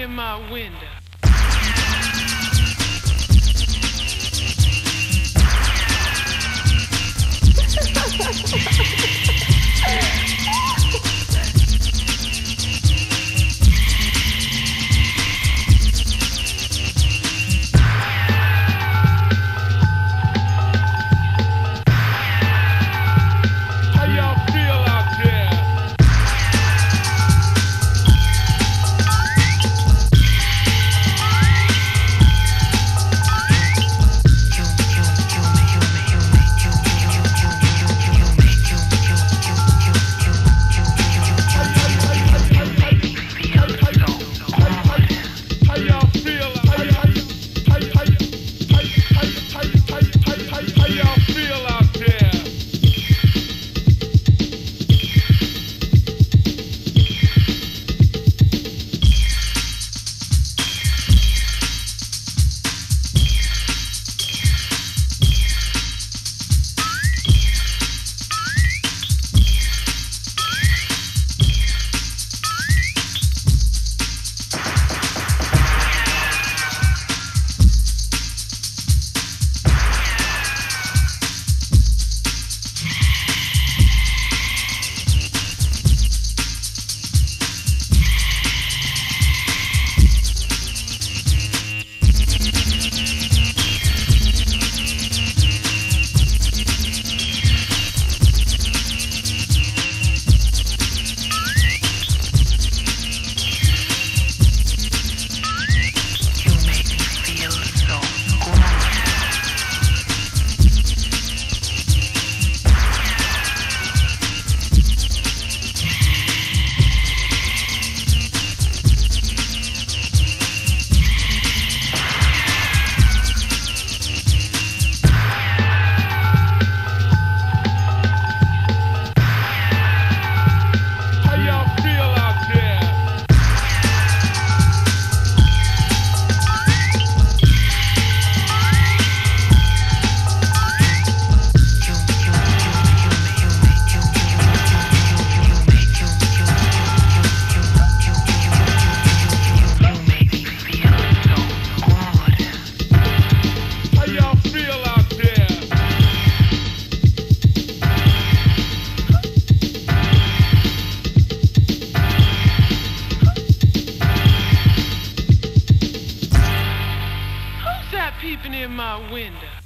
in my window. Peeping in my window.